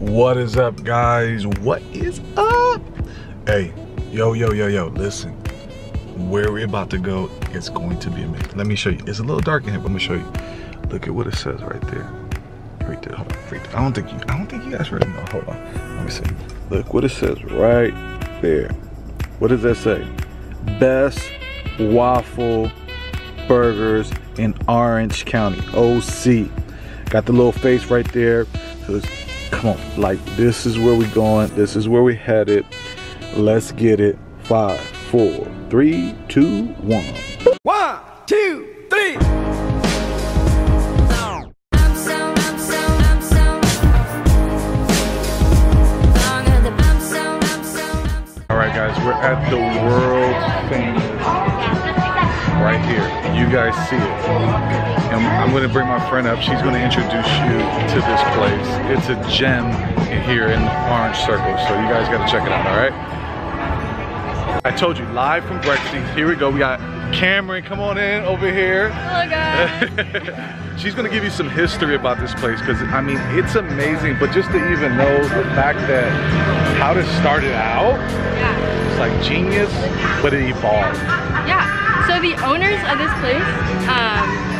What is up, guys? What is up? Hey, yo, listen. Where we're about to go is going to be amazing. Let me show you. It's a little dark in here, but I'm gonna show you. Look at what it says right there. Right there, hold on, right there. I don't think you guys really know. Hold on, let me see. Look what it says right there. What does that say? Best waffle burgers in Orange County, OC. Got the little face right there. So it's, come on, like, this is where we going, this is where we headed. Let's get it. 5, 4, 3, 2, 1. 1, 2, 3. All right, guys, we're at the world famous right here. You guys see it. I'm gonna bring my friend up. She's gonna introduce you to this place. It's a gem here in the Orange Circle, so you guys gotta check it out, all right? I told you, live from Bruxie. Here we go, we got Cameron, come on in over here. Hello, guys. She's gonna give you some history about this place, because I mean, it's amazing, but just to even know the fact that how this started out, yeah, it's like genius, but it evolved. Yeah, so the owners of this place,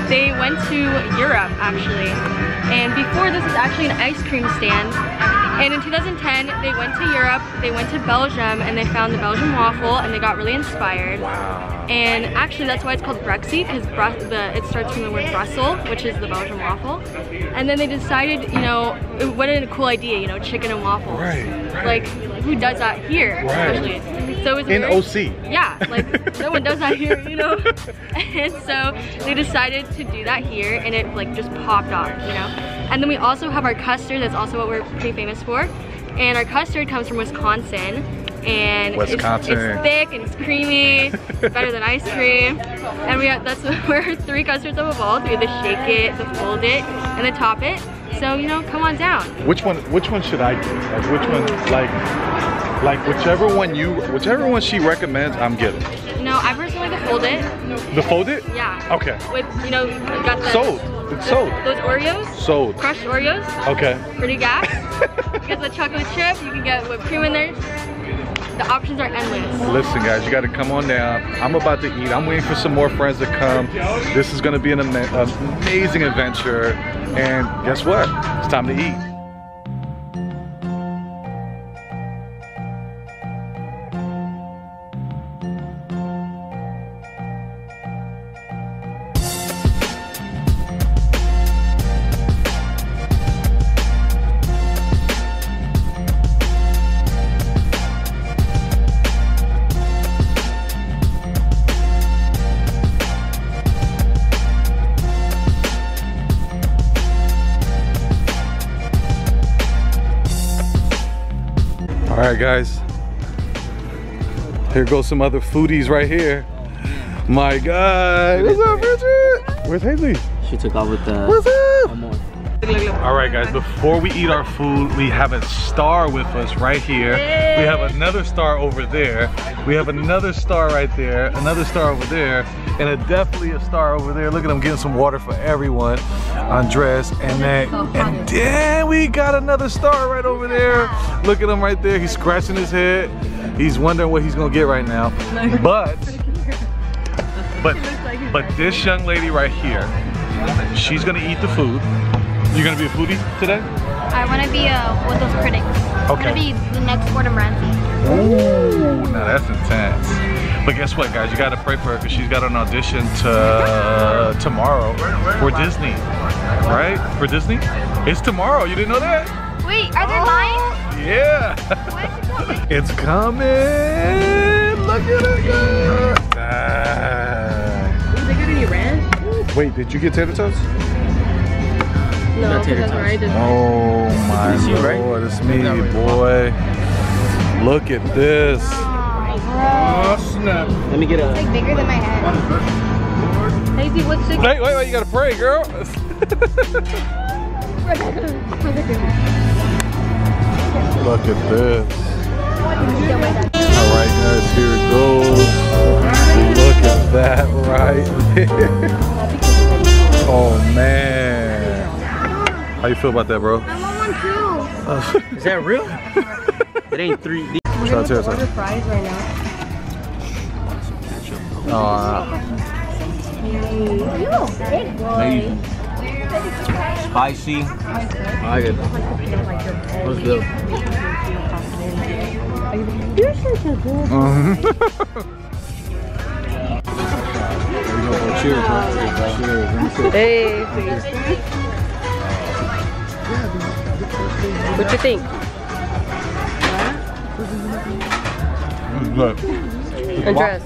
they went to Europe, actually. And before, this was actually an ice cream stand. And in 2010, they went to Europe, they went to Belgium, and they found the Belgian waffle, and they got really inspired. Wow. And actually, that's why it's called Bruxie, because it starts from the word Brussels, which is the Belgian waffle. And then they decided, you know, what a cool idea, you know, chicken and waffles. Right. Like, who does that here, especially? Right. So in OC. Yeah, like no one does that here, you know? And so they decided to do that here, and it like just popped off, you know? And then we also have our custard, that's also what we're pretty famous for. And our custard comes from Wisconsin. And it's thick and it's creamy, better than ice cream. And we have, that's where three custards have evolved. We have the shake it, the fold it, and the top it. So, you know, come on down. Which one should I do? Like which one, like whichever one she recommends, I'm getting. No, I personally the fold it. The fold it? Yeah. Okay. With, you know, you got the sold. It's sold. Those Oreos. Sold. Crushed Oreos. Okay. Pretty gas. You get the chocolate chip. You can get whipped cream in there. The options are endless. Listen, guys, you got to come on down. I'm about to eat. I'm waiting for some more friends to come. This is going to be an amazing adventure. And guess what? It's time to eat. Alright, guys, here goes some other foodies right here. My God, what's up, Richard? Where's Haley? She took off with the... What's up? Alright, guys, before we eat our food, we have a star with us right here. We have another star over there. We have another star right there, another star over there, and definitely a star over there. Look at them getting some water for everyone. Andres, and then, and then we got another star right over there. Look at him right there. He's scratching his head. He's wondering what he's gonna get right now. But this young lady right here, she's gonna eat the food. You're gonna be a foodie today? I wanna be with those critics. Okay. I'm gonna be the next Gordon Ramsay. Ooh, now that's intense. But guess what, guys? You gotta pray for her, because she's got an audition to tomorrow for Disney, right? For Disney? It's tomorrow. You didn't know that? Wait, are they lying? Yeah. It's coming. Look at it, guys. Is it gonna be ranch? Wait, did you get tater tots? No, because I already did. Oh my Lord, it's me, boy. Look at this. Oh snap. Let me get a... It's like bigger than my head. Daisy, what's the... Wait, you gotta pray, girl. Look at this. Alright, guys, here it goes. Look at that right there. Oh man. How you feel about that, bro? I'm on one too. Is that real? It ain't three. We're gonna have to order fries right now. Spicy. I like it. What's good? You're such a good one. Cheers. Cheers. Hey. What you think? This is good. Andres.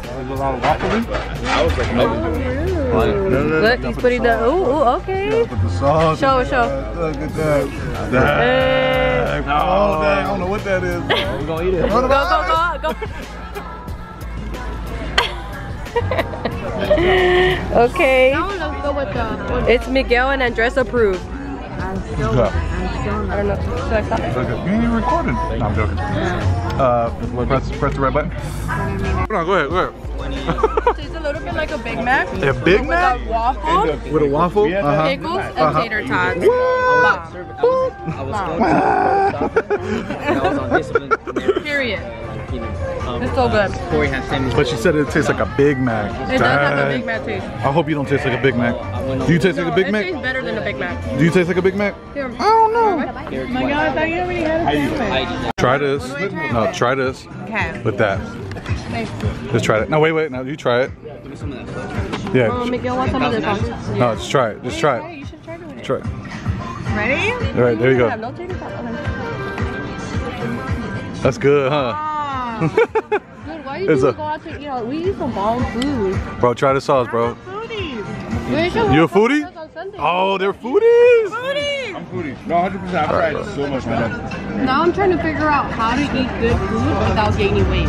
Look, he's putting the. Ooh, okay. Show. Look at that. Dang. Oh, dang. I don't know what that is. We're gonna eat it. Go. Okay. It's Miguel and Andres approved. I don't know. Should I stop? You ain't even recording. No, I'm joking. Press the red button. No, go ahead. Tastes a little bit like a Big Mac. A Big Mac? With a waffle. Pickles and tater tots. Wow. Period. It's so good. But she said it tastes like a Big Mac. It does have a Big Mac taste. I hope you don't taste like a Big Mac. Do you taste like a Big Mac? It tastes better than a Big Mac. Do you taste like a Big Mac? Yeah. I don't know. My God, I thought you already had a sandwich. Try this. No, try this. Okay. With that. Just try it. No, wait. No, you try it. Yeah. Miguel wants some of this one. No, just try it. Just try it. You should try doing it. Try it. Ready? All right, there you go. That's good, huh? Dude, why do you go out to eat out? We eat some bomb food. Bro, try the sauce, bro. You a foodie? Oh, they're foodies. I'm foodie. No, 100%. I've tried so much, man. Now I'm trying to figure out how to eat good food without gaining weight.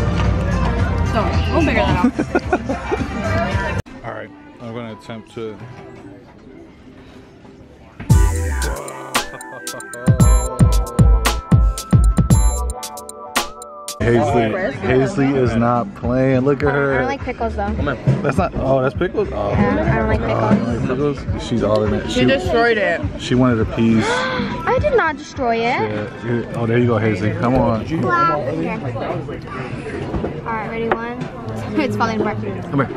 So we'll figure that out. All right, I'm gonna attempt to. Hazley is not playing. Look at her. I don't like pickles though. That's not. Oh, that's pickles. Oh, yeah, I don't like pickles. She's all in it. She destroyed it. She wanted a piece. I did not destroy it. Yeah. Oh, there you go, Hazley. Come on. Wow. Okay. All right, ready? One. It's falling apart. Come here.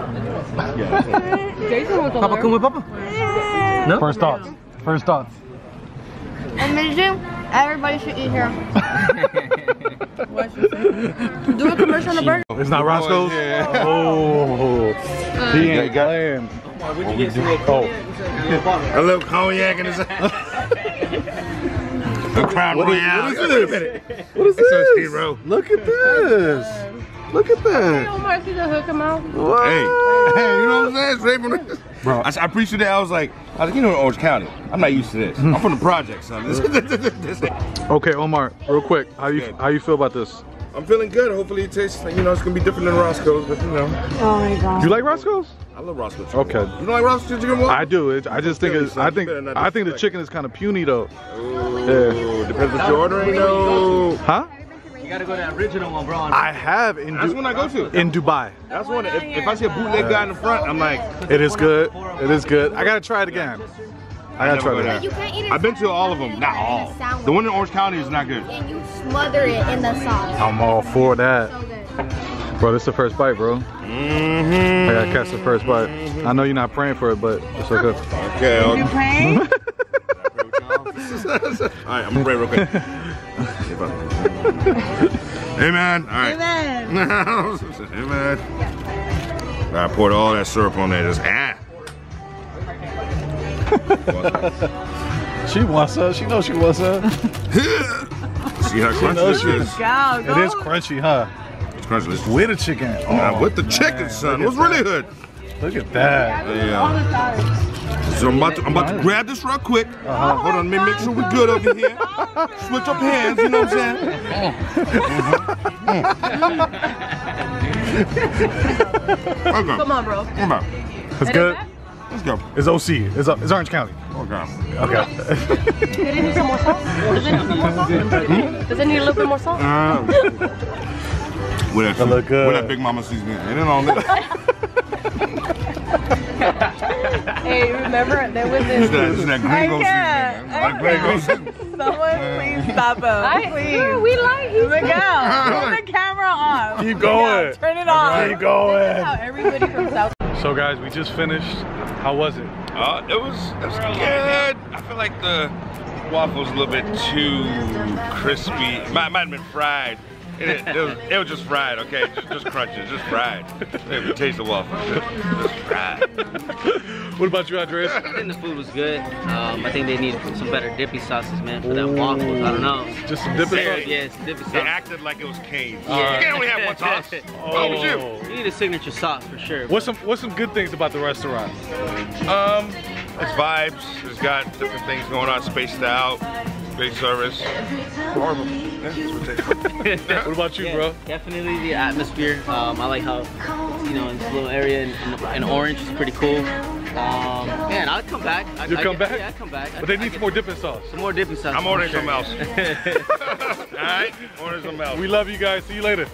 Jason was Papa, come with Papa. Yeah. No? First thoughts. Amazing. Everybody should eat here. Do a commercial on the burger. It's not Roscoe's? Yeah. Oh. He ain't playing. A little cognac in his The crowd royale. What is this? Look at this. Look at that. Omar, see the hook him out. Hey, you know what I'm saying? Bro, I appreciate that. I was like, you know, Orange County. I'm not used to this. I'm from the projects, son. Okay, Omar, real quick, how you feel about this? I'm feeling good. Hopefully it tastes like, you know, it's gonna be different than Roscoe's, but you know. Oh my God. Do you like Roscoe's? I love Roscoe's chicken. Okay. You don't like Roscoe's chicken? I do. I think the chicken is kind of puny though. Oh, yeah. Depends what you're ordering though. Huh? You gotta go to the original one, bro. I have in Dubai. That's one I go to. In Dubai. That's one. If I see a bootleg guy in the front, I'm like, it is good. It is good. I gotta try it again. I gotta try it again. I've been to all of them. Not all. The one in Orange County is not good. And you smother it in the sauce. I'm all for that. Bro, this is the first bite, bro. I gotta catch the first bite. I know you're not praying for it, but it's okay. Okay. Are you praying? Alright, I'm gonna pray real quick. Amen. Alright. Amen. Amen. I poured all that syrup on there. Just She wants her. She knows she wants her. See how crunchy she is. It is crunchy, huh? It's crunchy. With the chicken. Oh, with the chicken, son. What's really good? Look at that. Yeah. So I'm about to grab this real quick. Hold on, let me make sure we're good over here. Switch up hands, you know what I'm saying? Okay. Come on, bro. Come on. That's good. Let's go. It's OC. It's Orange County. Okay. Does it need some more salt? Does it need a little bit more salt? Where that Big Mama seasoning? It ain't on it. Hey, remember there was this. It's that gringo season. Like gringo season. Someone please stop us. Please. Girl, we like you. Miguel, turn the camera off. Keep going. Miguel, turn it off. Keep going. Everybody from South. So guys, we just finished. How was it? It was good. I feel like the waffles a little bit too crispy. Might have been fried. It was just fried, okay? Just crunches, just fried. Taste the waffle, just fried. What about you, Andres? I think the food was good. I think they need some better dippy sauces, man, for that waffles. I don't know. Just some dippy sauce? Yeah, some dippy sauce. They acted like it was Cane's. Yeah. You can't only have one sauce. Oh. You need a signature sauce for sure. What's some good things about the restaurant? It's vibes. It's got different things going on, spaced out. Great service. Horrible. What about you, bro? Definitely the atmosphere. I like how, you know, in this little area in Orange is pretty cool. Man, I'll come back. You'll come back? Yeah, I'll come back. But they need some more dipping sauce. Some more dipping sauce. I'm ordering something else. All right? Ordering something else. We love you guys. See you later.